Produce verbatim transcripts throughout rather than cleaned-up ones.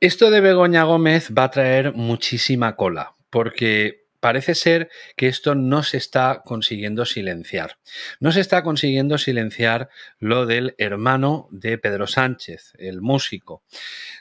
Esto de Begoña Gómez va a traer muchísima cola, porque parece ser que esto no se está consiguiendo silenciar. No se está consiguiendo silenciar lo del hermano de Pedro Sánchez, el músico.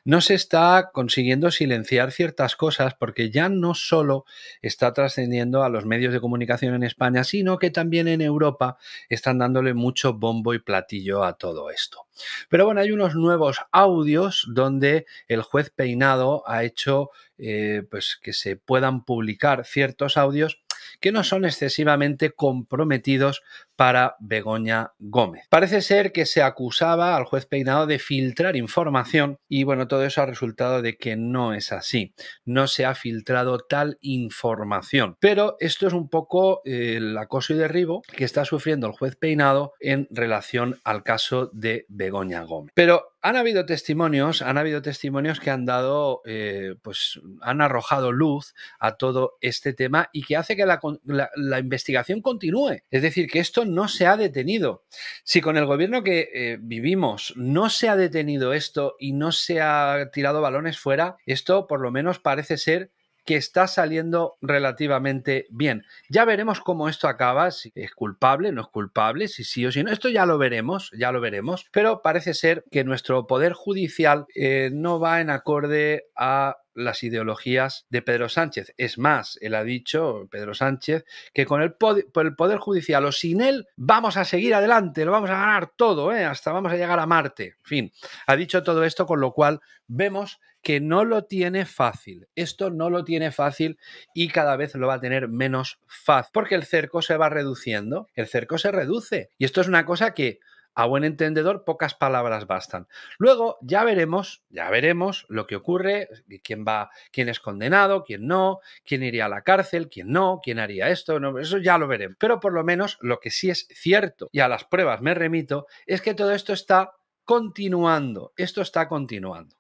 No se está consiguiendo silenciar ciertas cosas porque ya no solo está trascendiendo a los medios de comunicación en España, sino que también en Europa están dándole mucho bombo y platillo a todo esto. Pero bueno, hay unos nuevos audios donde el juez Peinado ha hecho eh, pues que se puedan publicar ciertos audios que no son excesivamente comprometidos para Begoña Gómez. Parece ser que se acusaba al juez Peinado de filtrar información y bueno, todo eso ha resultado de que no es así. No se ha filtrado tal información. Pero esto es un poco el acoso y derribo que está sufriendo el juez Peinado en relación al caso de Begoña Gómez. Pero han habido testimonios, han habido testimonios que han dado, eh, pues han arrojado luz a todo este tema y que hace que la, la, la investigación continúe. Es decir, que esto no se ha detenido. Si con el gobierno que eh, vivimos no se ha detenido esto y no se ha tirado balones fuera, esto por lo menos parece ser que está saliendo relativamente bien. Ya veremos cómo esto acaba, si es culpable, no es culpable, si sí o si no. Esto ya lo veremos, ya lo veremos. Pero parece ser que nuestro poder judicial eh, no va en acorde a las ideologías de Pedro Sánchez. Es más, él ha dicho, Pedro Sánchez, que con el poder, el poder judicial o sin él vamos a seguir adelante, lo vamos a ganar todo, ¿eh? Hasta vamos a llegar a Marte. En fin, ha dicho todo esto, con lo cual vemos que no lo tiene fácil. Esto no lo tiene fácil y cada vez lo va a tener menos fácil, porque el cerco se va reduciendo, el cerco se reduce. Y esto es una cosa que, a buen entendedor, pocas palabras bastan. Luego ya veremos, ya veremos lo que ocurre, quién va, quién es condenado, quién no, quién iría a la cárcel, quién no, quién haría esto, no, eso ya lo veremos. Pero por lo menos lo que sí es cierto, y a las pruebas me remito, es que todo esto está continuando, esto está continuando.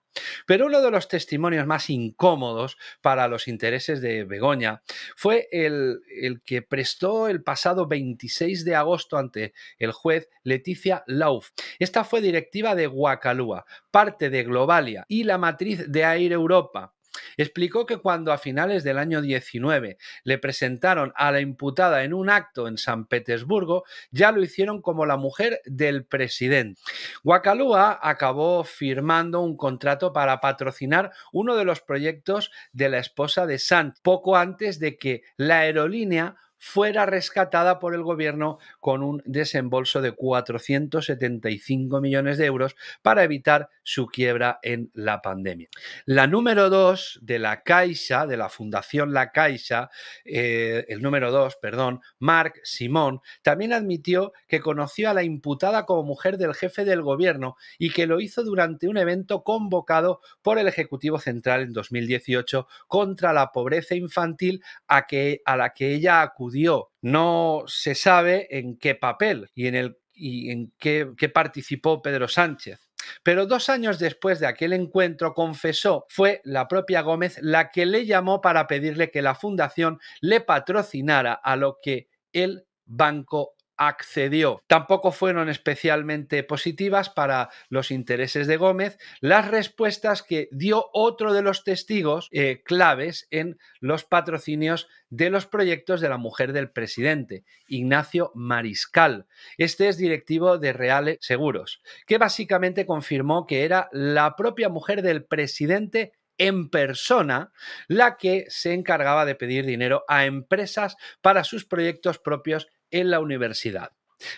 Pero uno de los testimonios más incómodos para los intereses de Begoña fue el, el que prestó el pasado veintiséis de agosto ante el juez Leticia Lauf. Esta fue directiva de Wakalúa, parte de Globalia y la matriz de Air Europa. Explicó que cuando a finales del año diecinueve le presentaron a la imputada en un acto en San Petersburgo, ya lo hicieron como la mujer del presidente. Wakalúa acabó firmando un contrato para patrocinar uno de los proyectos de la esposa de Sánchez, poco antes de que la aerolínea fuera rescatada por el gobierno con un desembolso de cuatrocientos setenta y cinco millones de euros para evitar su quiebra en la pandemia. La número dos de La Caixa, de la Fundación La Caixa, eh, el número dos, perdón, Marc Simón, también admitió que conoció a la imputada como mujer del jefe del gobierno y que lo hizo durante un evento convocado por el Ejecutivo Central en dos mil dieciocho contra la pobreza infantil a, que, a la que ella acudió. No se sabe en qué papel y en, el, y en qué, qué participó Pedro Sánchez. Pero dos años después de aquel encuentro, confesó, fue la propia Gómez la que le llamó para pedirle que la fundación le patrocinara, a lo que el banco accedió. Tampoco fueron especialmente positivas para los intereses de Gómez las respuestas que dio otro de los testigos eh, claves en los patrocinios de los proyectos de la mujer del presidente, Ignacio Mariscal. Este es directivo de Real Seguros, que básicamente confirmó que era la propia mujer del presidente en persona la que se encargaba de pedir dinero a empresas para sus proyectos propios en la universidad.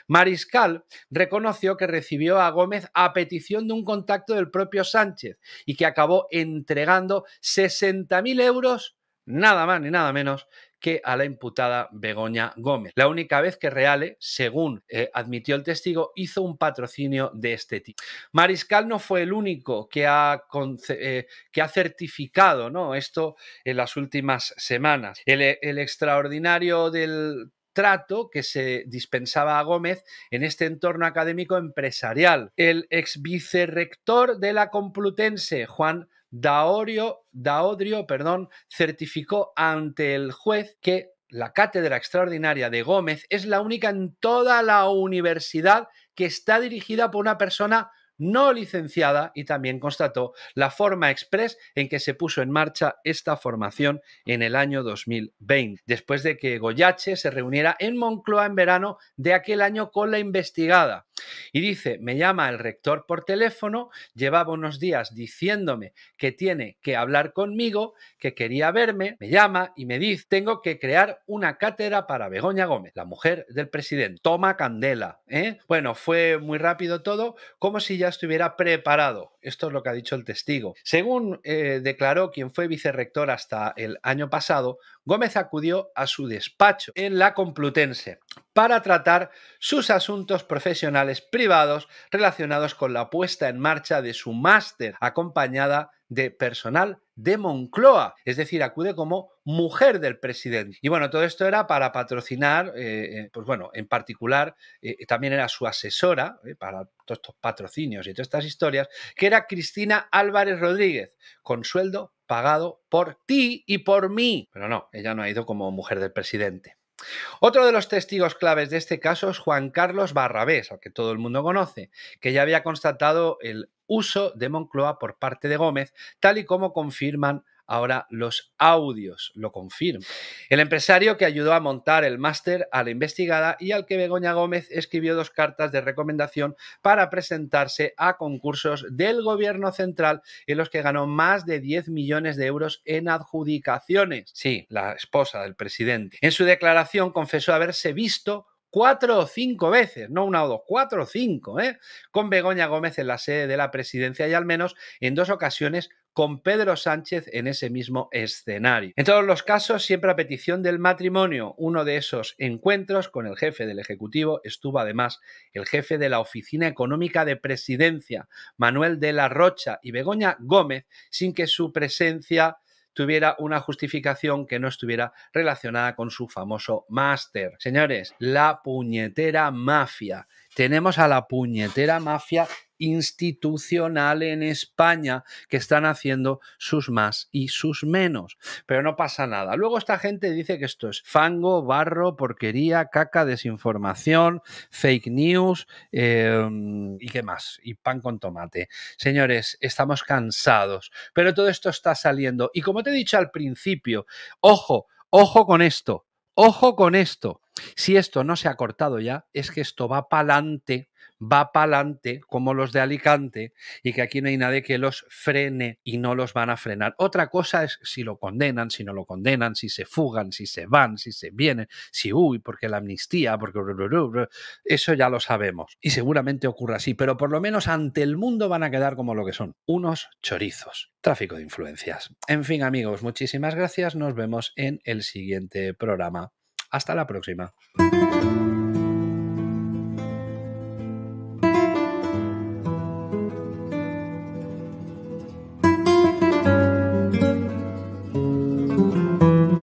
Mariscal reconoció que recibió a Gómez a petición de un contacto del propio Sánchez y que acabó entregando sesenta mil euros, nada más ni nada menos, que a la imputada Begoña Gómez. La única vez que Reale, según eh, admitió el testigo, hizo un patrocinio de este tipo. Mariscal no fue el único que ha, eh, que ha certificado, ¿no?, esto en las últimas semanas. El, el extraordinario del trato que se dispensaba a Gómez en este entorno académico empresarial. El ex vicerrector de la Complutense, Juan Daorio, Daorio, perdón, certificó ante el juez que la cátedra extraordinaria de Gómez es la única en toda la universidad que está dirigida por una persona no licenciada y también constató la forma express en que se puso en marcha esta formación en el año dos mil veinte, después de que Goyache se reuniera en Moncloa en verano de aquel año con la investigada. Y dice, me llama el rector por teléfono, llevaba unos días diciéndome que tiene que hablar conmigo, que quería verme, me llama y me dice, tengo que crear una cátedra para Begoña Gómez, la mujer del presidente. Toma candela, ¿eh? Bueno, fue muy rápido todo, como si ya estuviera preparado. Esto es lo que ha dicho el testigo. Según eh, declaró quien fue vicerrector hasta el año pasado, Gómez acudió a su despacho en la Complutense para tratar sus asuntos profesionales privados relacionados con la puesta en marcha de su máster, acompañada de personal de Moncloa, es decir, acude como mujer del presidente. Y bueno, todo esto era para patrocinar, eh, pues bueno, en particular eh, también era su asesora eh, para todos estos patrocinios y todas estas historias, que era Cristina Álvarez Rodríguez, con sueldo pagado por ti y por mí. Pero no, ella no ha ido como mujer del presidente. Otro de los testigos claves de este caso es Juan Carlos Barrabés, al que todo el mundo conoce, que ya había constatado el uso de Moncloa por parte de Gómez, tal y como confirman ahora los audios, lo confirman. El empresario que ayudó a montar el máster a la investigada y al que Begoña Gómez escribió dos cartas de recomendación para presentarse a concursos del gobierno central en los que ganó más de diez millones de euros en adjudicaciones. Sí, la esposa del presidente. En su declaración confesó haberse visto Cuatro o cinco veces, no una o dos, cuatro o cinco, ¿eh? con Begoña Gómez en la sede de la presidencia y al menos en dos ocasiones con Pedro Sánchez en ese mismo escenario. En todos los casos, siempre a petición del matrimonio. Uno de esos encuentros con el jefe del Ejecutivo estuvo además el jefe de la Oficina Económica de Presidencia, Manuel de la Rocha, y Begoña Gómez, sin que su presencia tuviera una justificación que no estuviera relacionada con su famoso máster. Señores, la puñetera mafia. Tenemos a la puñetera mafia institucional en España que están haciendo sus más y sus menos, pero no pasa nada. Luego esta gente dice que esto es fango, barro, porquería, caca, desinformación, fake news eh, y qué más, y pan con tomate. Señores, estamos cansados, pero todo esto está saliendo y como te he dicho al principio, ojo, ojo con esto, ojo con esto. Si esto no se ha cortado ya, es que esto va pa'lante, va pa'lante, como los de Alicante, y que aquí no hay nadie que los frene y no los van a frenar. Otra cosa es si lo condenan, si no lo condenan, si se fugan, si se van, si se vienen, si uy, porque la amnistía, porque... Eso ya lo sabemos. Y seguramente ocurra así, pero por lo menos ante el mundo van a quedar como lo que son, unos chorizos. Tráfico de influencias. En fin, amigos, muchísimas gracias. Nos vemos en el siguiente programa. Hasta la próxima.